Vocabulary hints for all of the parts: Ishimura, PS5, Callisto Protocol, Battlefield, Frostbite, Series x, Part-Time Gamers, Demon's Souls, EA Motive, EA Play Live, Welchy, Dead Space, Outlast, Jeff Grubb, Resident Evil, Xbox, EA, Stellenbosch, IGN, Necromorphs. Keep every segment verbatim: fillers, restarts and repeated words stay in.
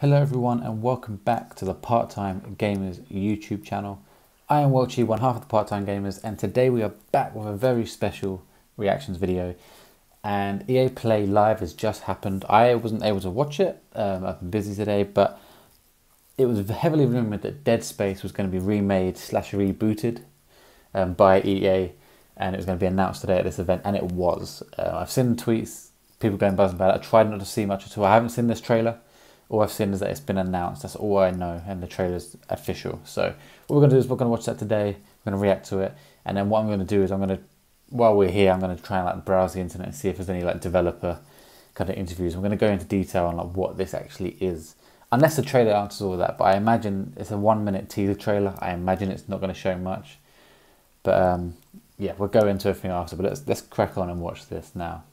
Hello everyone and welcome back to the Part-Time Gamers YouTube channel. I am Welchy, one half of the Part-Time Gamers, and today we are back with a very special reactions video. And E A Play Live has just happened. I wasn't able to watch it, um, I've been busy today, but it was heavily rumoured that Dead Space was going to be remade slash rebooted um, by E A, and it was going to be announced today at this event, and it was. Uh, I've seen tweets, people going buzzing about it. I tried not to see much at all. I haven't seen this trailer. All I've seen is that it's been announced. That's all I know, and the trailer's official. So what we're going to do is we're going to watch that today. We're going to react to it, and then what I'm going to do is I'm going to, while we're here, I'm going to try and like browse the internet and see if there's any like developer kind of interviews. I'm going to go into detail on like what this actually is, unless the trailer answers all of that. But I imagine it's a one-minute teaser trailer. I imagine it's not going to show much. But um, yeah, we'll go into everything after. But let's let's crack on and watch this now.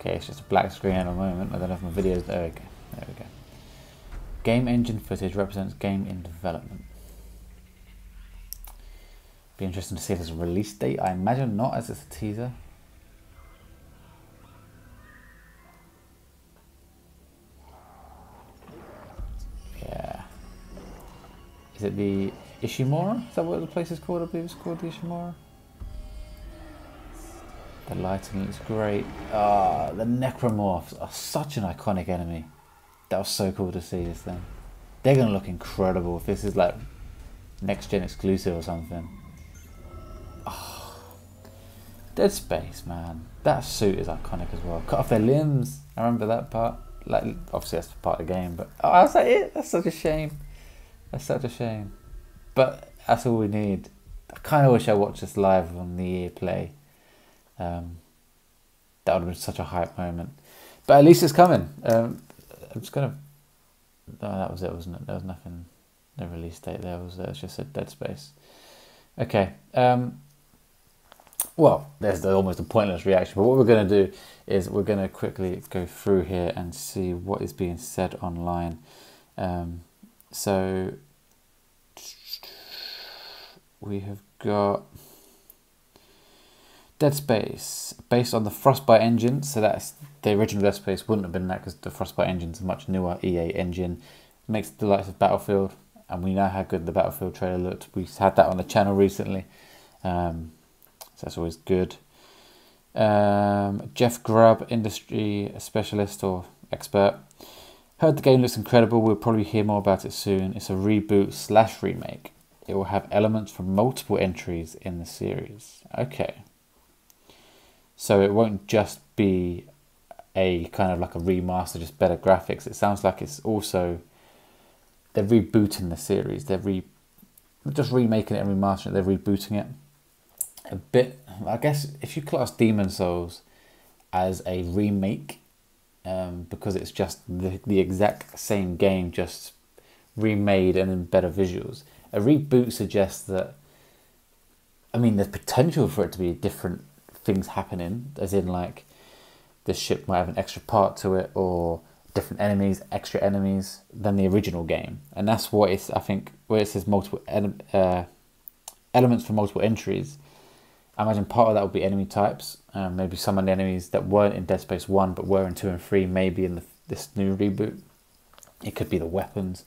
Okay, it's just a black screen at the moment. I don't have my videos. There we go. There we go. Game engine footage represents game in development. Be interesting to see if there's a release date. I imagine not, as it's a teaser. Yeah. Is it the Ishimura? Is that what the place is called? I believe it's called the Ishimura. The lighting looks great. Ah, oh, the Necromorphs are such an iconic enemy. That was so cool to see this thing. They're gonna look incredible if this is like next gen exclusive or something. Oh, Dead Space, man. That suit is iconic as well. Cut off their limbs. I remember that part. Like, obviously that's part of the game, but oh, is that it? That's such a shame. That's such a shame. But that's all we need. I kind of wish I watched this live on the E A Play. Um, that would have been such a hype moment, but at least it's coming. Um, I'm just gonna. Oh, that was it, wasn't it? There was nothing. No release date there, was there? It's just a Dead Space. Okay. Um, well, there's the, almost a pointless reaction. But what we're gonna do is we're gonna quickly go through here and see what is being said online. Um, so we have got. Dead Space, based on the Frostbite engine, so that's the original Dead Space wouldn't have been that because the Frostbite engine's a much newer E A engine. It makes the likes of Battlefield, and we know how good the Battlefield trailer looked. We had that on the channel recently, um, so that's always good. Um, Jeff Grubb, industry specialist or expert, heard the game looks incredible. We'll probably hear more about it soon. It's a reboot slash remake. It will have elements from multiple entries in the series. Okay. So it won't just be a kind of like a remaster, just better graphics. It sounds like it's also, they're rebooting the series. They're re, just remaking it and remastering it. They're rebooting it a bit. I guess if you class Demon's Souls as a remake, um, because it's just the, the exact same game, just remade and in better visuals. A reboot suggests that, I mean, there's potential for it to be a different things happening, as in like this ship might have an extra part to it or different enemies, extra enemies than the original game. And that's what it's, I think, where it says multiple uh, elements for multiple entries. I imagine part of that would be enemy types, um, maybe some of the enemies that weren't in Dead Space one but were in two and three, maybe in the, this new reboot. It could be the weapons,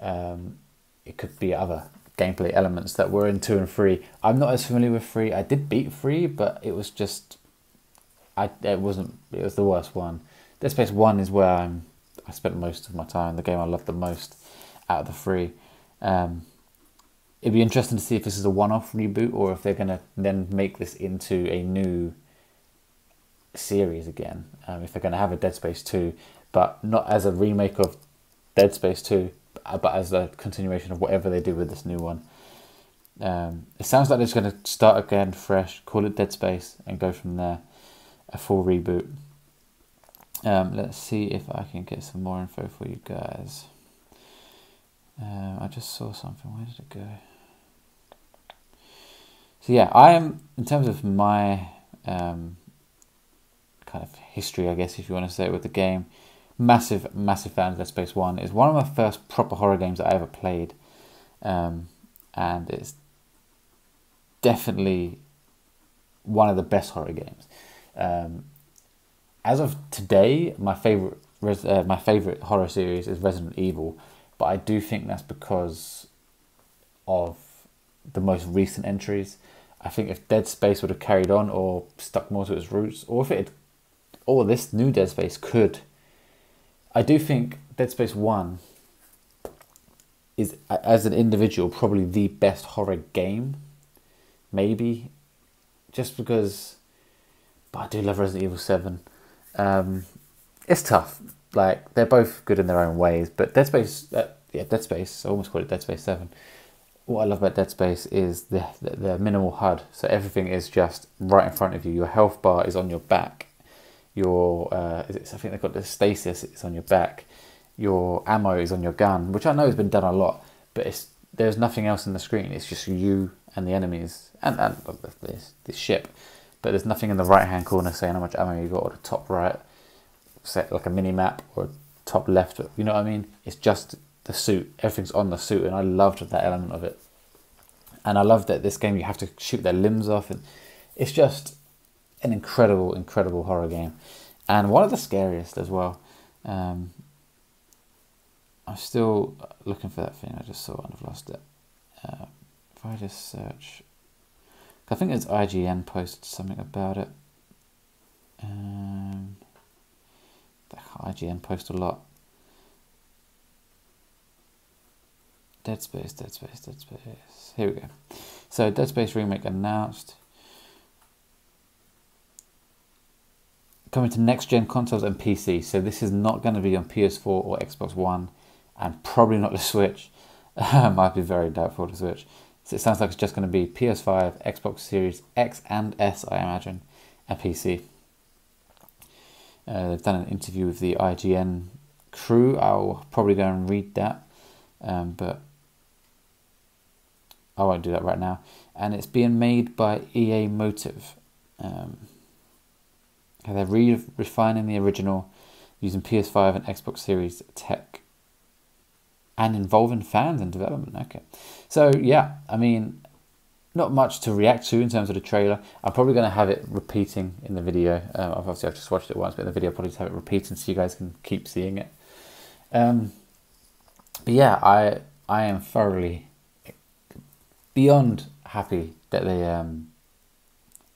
um, it could be other gameplay elements that were in two and three. I'm not as familiar with three. I did beat three, but it was just, I it wasn't, it was the worst one. Dead Space one is where I'm, I spent most of my time, the game I loved the most out of the three. Um, it'd be interesting to see if this is a one-off reboot or if they're going to then make this into a new series again. Um, if they're going to have a Dead Space two, but not as a remake of Dead Space two, but as a continuation of whatever they do with this new one. Um, it sounds like they're just going to start again fresh, call it Dead Space, and go from there, a full reboot. Um, let's see if I can get some more info for you guys. Um, I just saw something, where did it go? So yeah, I am, in terms of my um, kind of history, I guess, if you want to say it, with the game, massive, massive fan of Dead Space one. It's one of my first proper horror games that I ever played. Um, and it's definitely one of the best horror games. Um, as of today, my favorite uh, my favorite horror series is Resident Evil, but I do think that's because of the most recent entries. I think if Dead Space would have carried on or stuck more to its roots, or if it had, or this new Dead Space could, I do think Dead Space one is, as an individual, probably the best horror game, maybe, just because. But I do love Resident Evil seven. Um, it's tough. Like, they're both good in their own ways, but Dead Space, uh, yeah, Dead Space. I almost called it Dead Space seven. What I love about Dead Space is the, the the minimal H U D. So everything is just right in front of you. Your health bar is on your back. Your uh, is it, I think they've got the stasis. It's on your back. Your ammo is on your gun, which I know has been done a lot, but it's, there's nothing else on the screen. It's just you and the enemies and and this this ship. But there's nothing in the right hand corner saying how much ammo you got, or the top right, set like a mini map, or top left. You know what I mean? It's just the suit. Everything's on the suit, and I loved that element of it. And I love that this game you have to shoot their limbs off, and it's just an incredible, incredible horror game, and one of the scariest as well. Um, I'm still looking for that thing I just saw, and I've lost it. Uh, if I just search. I think it's I G N posted something about it. Um, I G N post a lot. Dead Space, Dead Space, Dead Space. Here we go. So Dead Space Remake announced. Coming to next-gen consoles and P C. So this is not going to be on P S four or Xbox One, and probably not the Switch. Might be very doubtful to Switch. So it sounds like it's just going to be P S five, Xbox Series X and S, I imagine, and P C. Uh, they've done an interview with the I G N crew. I'll probably go and read that, um, but I won't do that right now. And it's being made by E A Motive. Um, they're re-refining the original using P S five and Xbox Series tech, and involving fans in development. Okay, so yeah, I mean, not much to react to in terms of the trailer. I'm probably going to have it repeating in the video. Um, obviously, I've just watched it once, but in the video, I'll probably just have it repeating so you guys can keep seeing it. Um, but yeah, I I am thoroughly beyond happy that they um,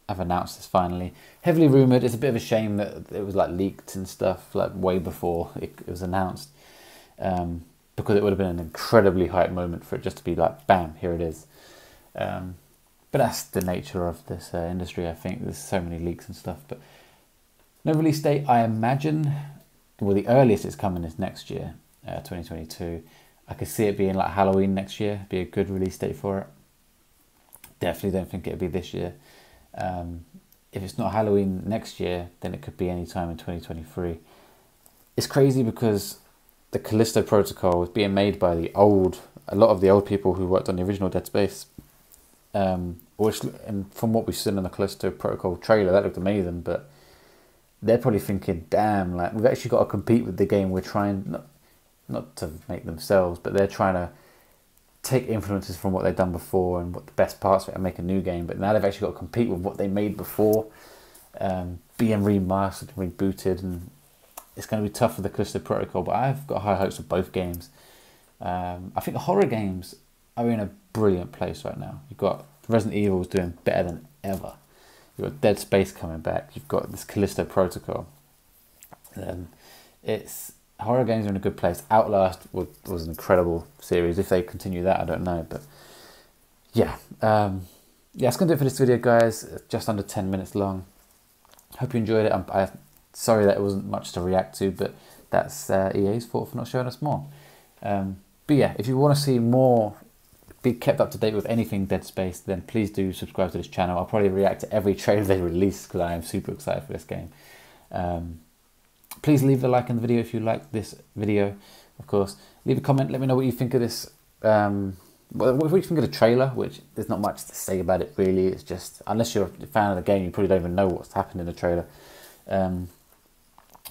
have announced this finally. Heavily rumored. It's a bit of a shame that it was like leaked and stuff like way before it, it was announced. Um, Because it would have been an incredibly hype moment for it just to be like, bam, here it is. Um, but that's the nature of this uh, industry, I think. There's so many leaks and stuff. But no release date, I imagine. Well, the earliest it's coming is next year, uh, twenty twenty-two. I could see it being like Halloween next year. It'd be a good release date for it. Definitely don't think it'd be this year. Um, if it's not Halloween next year, then it could be any time in twenty twenty-three. It's crazy because the Callisto Protocol was being made by the old, a lot of the old people who worked on the original Dead Space. Um, which, and from what we've seen in the Callisto Protocol trailer, that looked amazing, but they're probably thinking, damn, like, we've actually got to compete with the game. We're trying, not, not to make themselves, but they're trying to take influences from what they've done before and what the best parts of it and make a new game, but now they've actually got to compete with what they made before, um, being remastered and rebooted, and it's going to be tough for the Callisto Protocol, but I've got high hopes of both games. Um, I think the horror games are in a brilliant place right now. You've got Resident Evil is doing better than ever. You've got Dead Space coming back. You've got this Callisto Protocol. Um, it's horror games are in a good place. Outlast was, was an incredible series. If they continue that, I don't know, but yeah, um, yeah, that's going to do it for this video, guys. Just under ten minutes long. Hope you enjoyed it. I'm, I. Sorry that it wasn't much to react to, but that's uh, E A's fault for not showing us more. Um, but yeah, if you want to see more, be kept up to date with anything Dead Space, then please do subscribe to this channel. I'll probably react to every trailer they release because I am super excited for this game. Um, please leave a like on the video if you liked this video, of course. Leave a comment, let me know what you think of this, um, what you think of the trailer, which there's not much to say about it really. It's just, unless you're a fan of the game, you probably don't even know what's happened in the trailer. Um,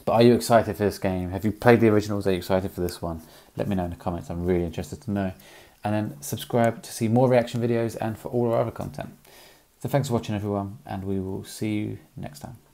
But are you excited for this game? Have you played the originals? Are you excited for this one? Let me know in the comments. I'm really interested to know. And then subscribe to see more reaction videos and for all our other content. So thanks for watching, everyone, and we will see you next time.